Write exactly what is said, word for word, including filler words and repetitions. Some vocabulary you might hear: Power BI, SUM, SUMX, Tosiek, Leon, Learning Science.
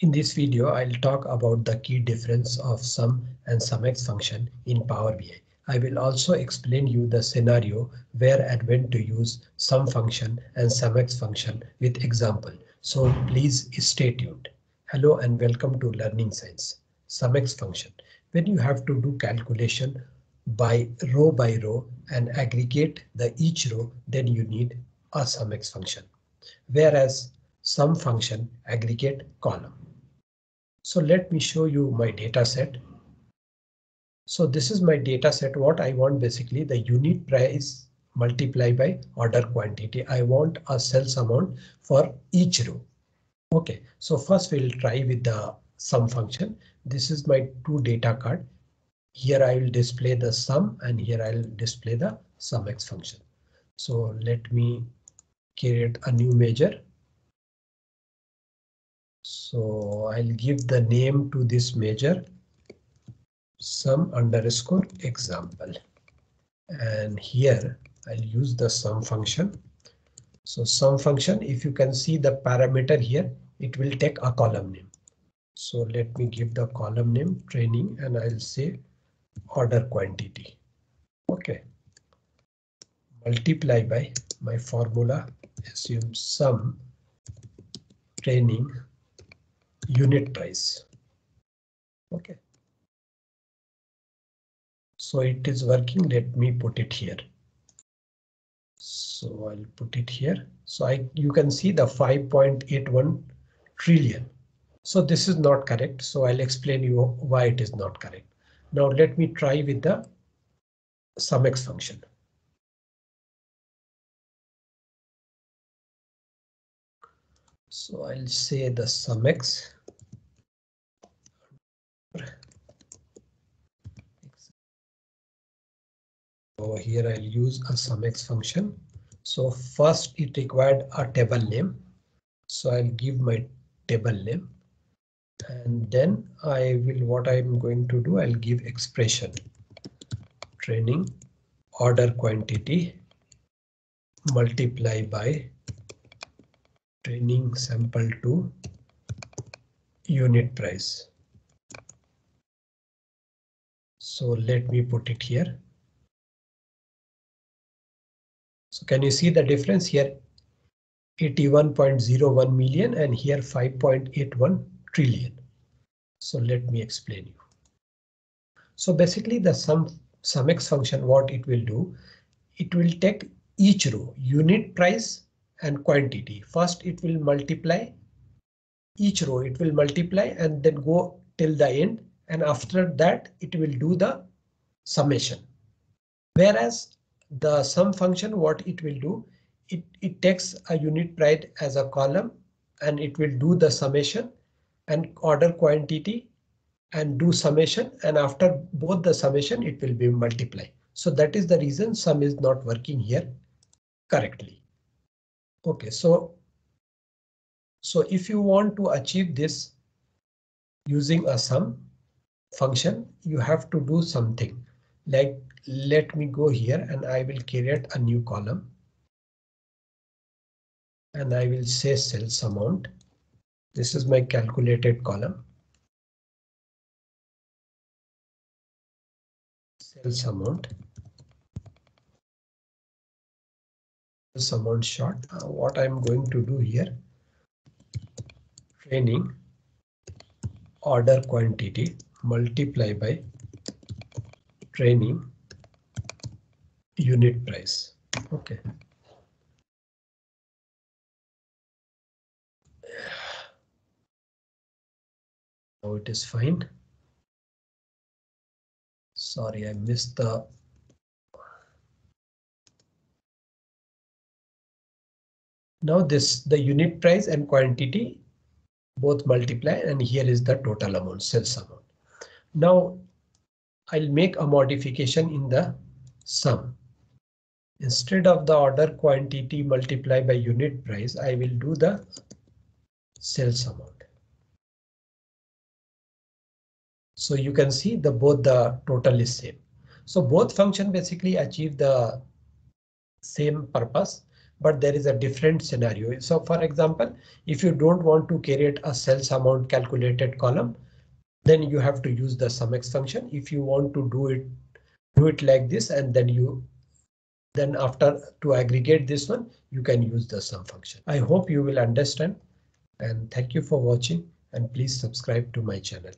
In this video, I'll talk about the key difference of SUM and SUMX function in Power B I. I will also explain you the scenario where and when to use SUM function and SUMX function with example. So please stay tuned. Hello and welcome to Learning Science. SUMX function. When you have to do calculation by row by row and aggregate the each row, then you need a SUMX function. Whereas SUM function aggregate column. So let me show you my data set. So this is my data set. What I want basically the unit price multiplied by order quantity. I want a sales amount for each row. OK, so first we'll try with the SUM function. This is my two data card. Here I will display the SUM and here I will display the SUMX function. So let me create a new measure. So I'll give the name to this measure SUM underscore example. And here I'll use the SUM function. So SUM function, if you can see the parameter here, it will take a column name. So let me give the column name training and I'll say order quantity. OK. Multiply by my formula, assume SUM training unit price. OK. So it is working. Let me put it here. So I'll put it here. So I you can see the five point eight one trillion. So this is not correct. So I'll explain you why it is not correct. Now let me try with the SUMX function. So I'll say the SUMX over here I'll use a SUMX function. So first it required a table name. So I'll give my table name. And then I will what I'm going to do. I'll give expression training order quantity multiply by training sample to unit price. So let me put it here. So can you see the difference here? eighty-one point zero one million and here five point eight one trillion. So let me explain you. So basically the sum SUMX function, what it will do, it will take each row unit price and quantity. First it will multiply each row, it will multiply and then go till the end, and after that it will do the summation. Whereas the SUM function, what it will do, it, it takes a unit price as a column and it will do the summation and order quantity and do summation, and after both the summation it will be multiply. So that is the reason SUM is not working here correctly. OK, so. So if you want to achieve this using a SUM function, you have to do something like. Let me go here and I will create a new column. And I will say sales amount. This is my calculated column. Sales amount. Sales amount short. Uh, what I'm going to do here. Training order quantity multiply by training unit price. OK. Now it is fine. Sorry, I missed the. Now this the unit price and quantity both multiply, and here is the total amount, sales amount. Now I'll make a modification in the SUM. Instead of the order quantity multiplied by unit price, I will do the sales amount. So you can see the both the total is same. So both function basically achieve the same purpose, but there is a different scenario. So for example, if you don't want to create a sales amount calculated column, then you have to use the SUMX function. If you want to do it, do it like this, and then you then after to aggregate this one, you can use the SUM function. I hope you will understand, and thank you for watching, and please subscribe to my channel.